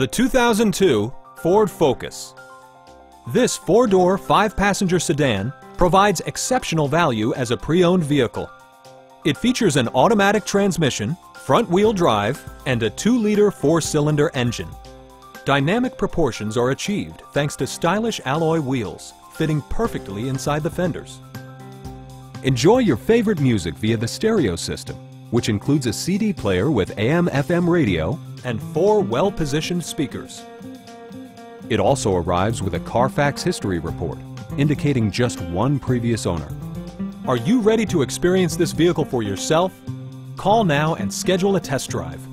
The 2002 Ford Focus. This four-door, five-passenger sedan provides exceptional value as a pre-owned vehicle. It features an automatic transmission, front-wheel drive, and a 2-liter four-cylinder engine. Dynamic proportions are achieved thanks to stylish alloy wheels, fitting perfectly inside the fenders. Enjoy your favorite music via the stereo system, which includes a CD player with AM/FM radio and 4 well-positioned speakers. It also arrives with a Carfax history report, indicating just one previous owner. Are you ready to experience this vehicle for yourself? Call now and schedule a test drive.